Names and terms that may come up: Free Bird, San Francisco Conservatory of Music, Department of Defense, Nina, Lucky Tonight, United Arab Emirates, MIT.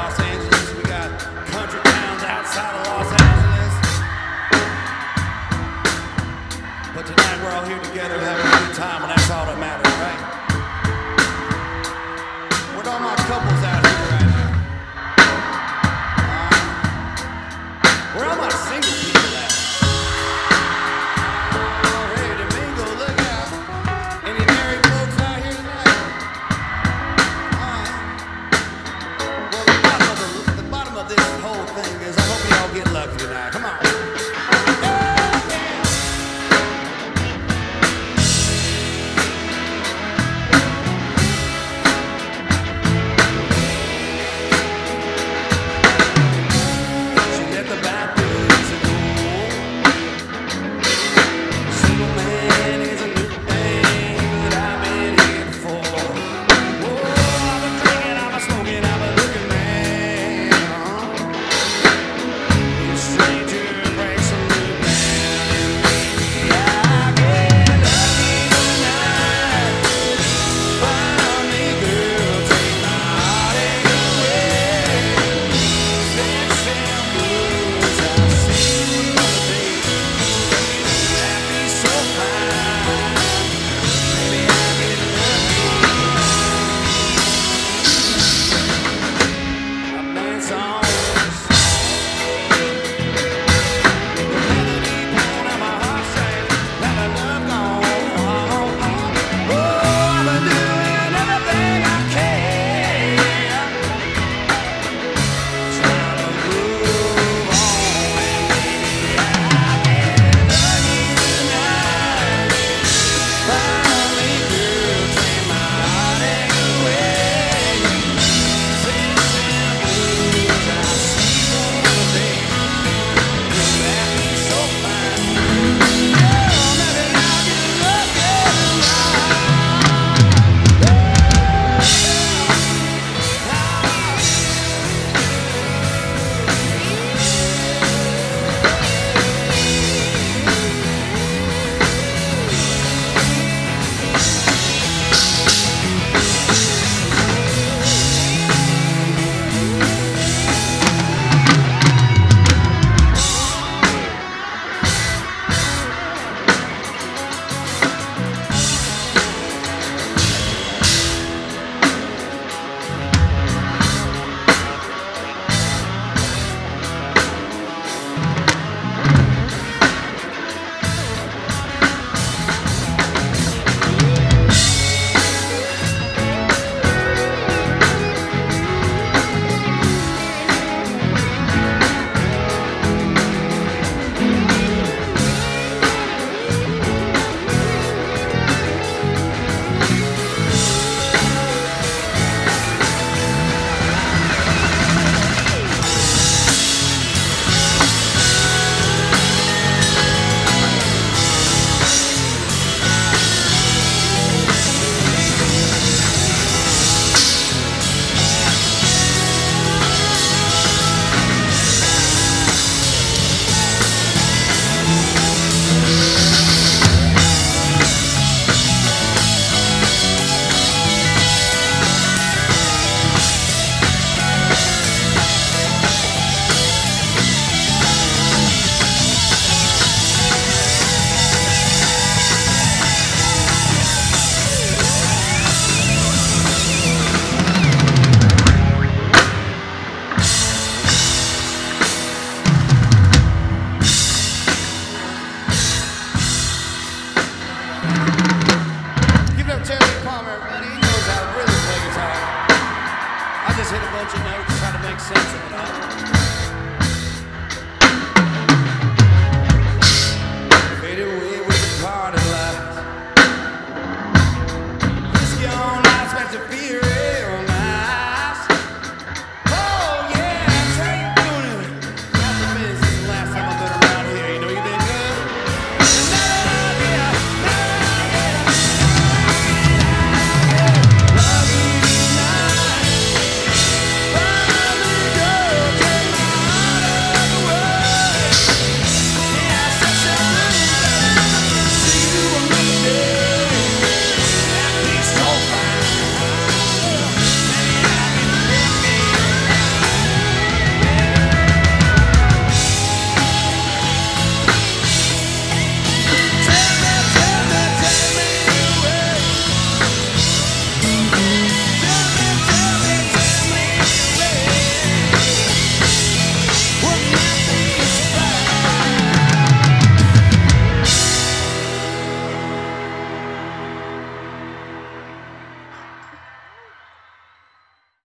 Los Angeles. We got country towns outside of Los Angeles. But tonight we're all here together having a good time, and that's all that matters, right? What all my couples out here right now? Where are all my single people at? Lucky tonight, come on. Just hit a bunch of notes, try to make sense of it all.